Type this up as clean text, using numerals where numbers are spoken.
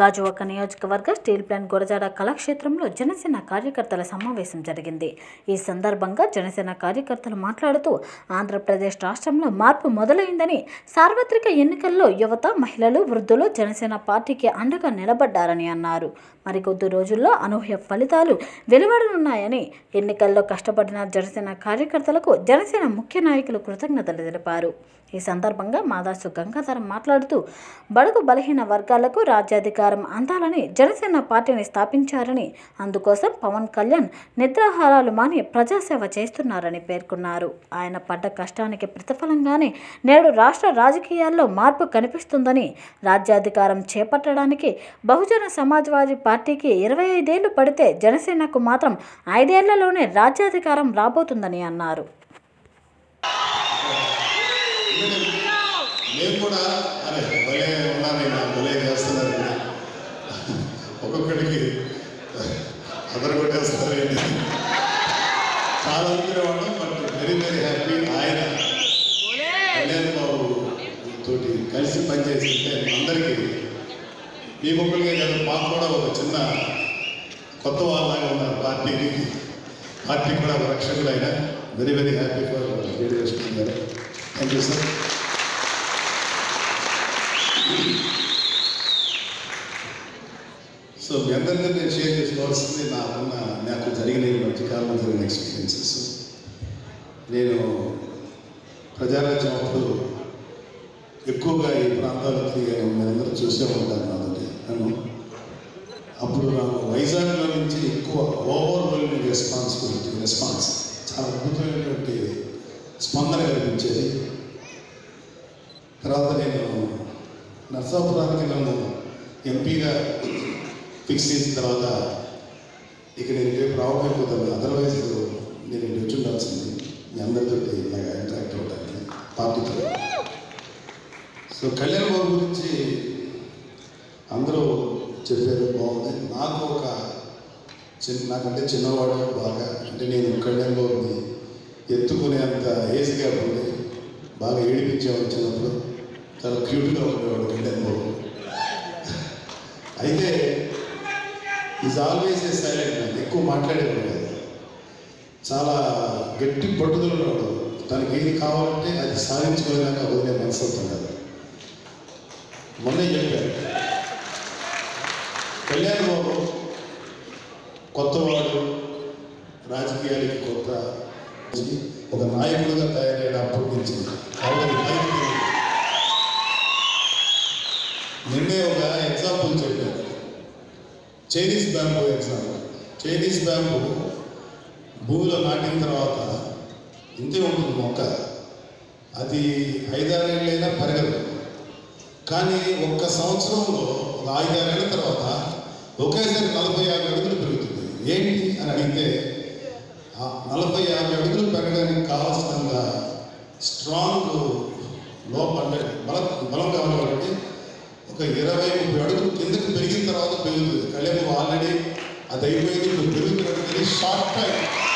గాజువాక నియోజకవర్గ steel plant Gurajada కళాక్షేత్రంలో జనసేన కార్యకర్తల సమావేశం జరిగింది. ఈ సందర్భంగా జనసేన కార్యకర్తలు మాట్లాడుతూ ఆంధ్రప్రదేశ్ రాష్ట్రంలో మార్పు మొదలైందని, సార్వత్రిక ఎన్నికల్లో యువత, మహిళలు, వృద్ధులు జనసేన పార్టీకి అండగా నిలబడ్డారని అన్నారు. మరికొద్ది రోజుల్లో అనూహ్య ఫలితాలు వెలువడనున్నాయని, ఎన్నికల్లో కష్టపడిన జనసేన కార్యకర్తలకు జనసేన ముఖ్య నాయకులు కృతజ్ఞతలు తెలిపారు. ఈ సందర్భంగా మాదాసు గంగాధరం మాట్లాడుతూ బడుగు బలహీన వర్గాలకు రాజ్యాధికారం అందాలని జనసేన పార్టీని స్థాపించారని, అందుకోసం పవన్ కళ్యాణ్ నిద్రాహారాలు మాని ప్రజాసేవ చేస్తున్నారని పేర్కొన్నారు. ఆయన పడ్డ కష్టానికి ప్రతిఫలంగానే నేడు రాష్ట్ర రాజకీయాల్లో మార్పు కనిపిస్తుందని, రాజ్యాధికారం చేపట్టడానికి బహుజన సమాజ్వాదీ పార్టీకి 25 ఏళ్లు పడితే జనసేనకు మాత్రం 5 ఏళ్లలోనే రాజ్యాధికారం రాబోతుందని అన్నారు. నేను కూడా అరే భలే ఉన్నానైనా, భలే చేస్తున్నారైనా, ఒక్కొక్కడికి అదర కొట్టేస్తున్నారండి. చాలా అనుకునేవాడు, బట్ వెరీ వెరీ హ్యాపీ. ఆయన కళ్యాణ్ బాబు తోటి కలిసి పనిచేస్తుంటే అందరికీ మీ ముగ్గురుగా కాదు, మాకు కూడా ఒక చిన్న కొత్త వాళ్ళలాగా ఉన్నారు. పార్టీ కూడా ఒక రక్షకుడు ఆయన. వెరీ వెరీ హ్యాపీ ఫర్ చేసుకుంటున్నారు. Thank you sir. సో మీ అందరినీ నేను షేర్ చేసుకోవాల్సింది నాకు జరిగిన ఈ మధ్యకాలంలో జరిగిన ఎక్స్పీరియన్సెస్. నేను ప్రజారాజ్యం అప్పుడు ఎక్కువగా ఈ ప్రాంతాల్లో తిరిగాను. నేను అందరూ చూసే ఉంటాను. అప్పుడు నాకు వైజాగ్లో నుంచి ఎక్కువ ఓవర్వెల్మింగ్ రెస్పాన్స్ చాలా అద్భుతమైనటువంటి స్పందన కనిపించేది. తర్వాత నేను నర్సాపురానికి నన్ను ఎంపీగా ఫిక్స్ చేసిన తర్వాత ఇక నేను రేపు రావకపోతాను. అదర్వైజ్ నేను ఇటు వచ్చి ఉండాల్సింది మీ అందరితో ఇలాగ ఇంటరాక్ట్ అవ్వడానికి పార్టీతో. సో కళ్యాణ్ బాబు గురించి అందరూ చెప్పారు, బాగుంది. నాకు ఒక నాకంటే చిన్నవాడు బాగా, అంటే నేను కళ్యాణ్ బాబుని ఎత్తుకునేంత ఏజ్ గ్యాప్ ఉంది. బాగా ఏడిపించేవాడు చిన్నప్పుడు. చాలా క్యూట్గా ఉండేవాడు కళ్యాణ్ బాబు. అయితే is always a silent man. ఎక్కువ మాట్లాడేవాడు కాదు. చాలా గట్టి పట్టుదల ఉన్నాడు. తనకి ఏది కావాలంటే అది సాధించుకోలేక వదిలే మనసు అవుతున్నాడు. మొన్నే చెప్పాడు కళ్యాణ్ బాబు కొత్తవాడు, రాజకీయాలకి కొత్త, ఒక నాయకుడిగా తయారయ్యాడు. అప్పటి నుంచి నిన్నే ఒక ఎగ్జాంపుల్ చెప్పాను, Chinese bank example. Chinese bank భూమిలో నాటిన తర్వాత ఇంతే ఉంటుంది మొక్క. అది 5-6 ఏళ్ళైనా పెరగదు. కానీ ఒక్క సంవత్సరంలో 5-6 ఏళ్ళ తర్వాత ఒకేసారి 40-50 అడుగులు పెరుగుతుంది. ఏంటి అని అడిగితే 40-50 అడుగులు పెరగడానికి కావాల్సినంత స్ట్రాంగ్ లోపల బలం కావాలి. కాబట్టి ఒక 20-30 అడుగులు కిందకు పెరిగిన తర్వాత పెరుగుతుంది. కళ్యాణ్ ఆల్రెడీ అది అయిపోయింది, ఇప్పుడు పెరుగుతున్నది షార్ట్ టైం.